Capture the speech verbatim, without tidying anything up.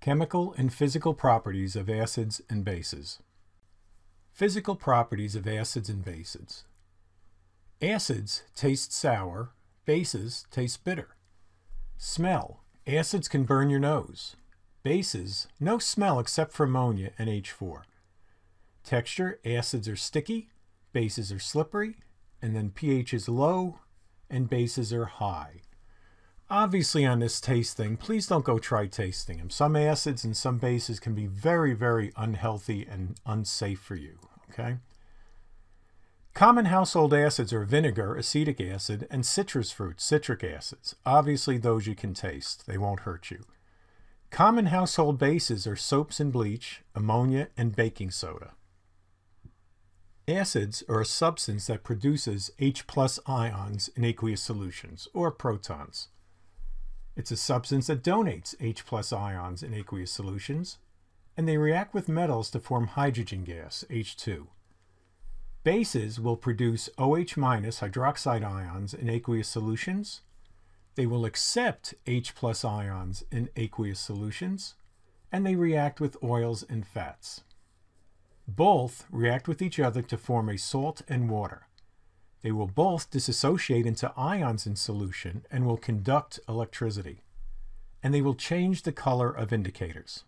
Chemical and physical properties of acids and bases. Physical properties of acids and bases. Acids taste sour, bases taste bitter. Smell. Acids can burn your nose. Bases, no smell except for ammonia and H four. Texture. Acids are sticky, bases are slippery, and then pH is low and bases are high. Obviously on this taste thing, please don't go try tasting them. Some acids and some bases can be very, very unhealthy and unsafe for you, okay? Common household acids are vinegar, acetic acid, and citrus fruit, citric acids. Obviously those you can taste. They won't hurt you. Common household bases are soaps and bleach, ammonia, and baking soda. Acids are a substance that produces H plus ions in aqueous solutions, or protons. It's a substance that donates H plus ions in aqueous solutions, and they react with metals to form hydrogen gas, H two. Bases will produce O H minus hydroxide ions in aqueous solutions. They will accept H plus ions in aqueous solutions, and they react with oils and fats. Both react with each other to form a salt and water. They will both dissociate into ions in solution and will conduct electricity. And they will change the color of indicators.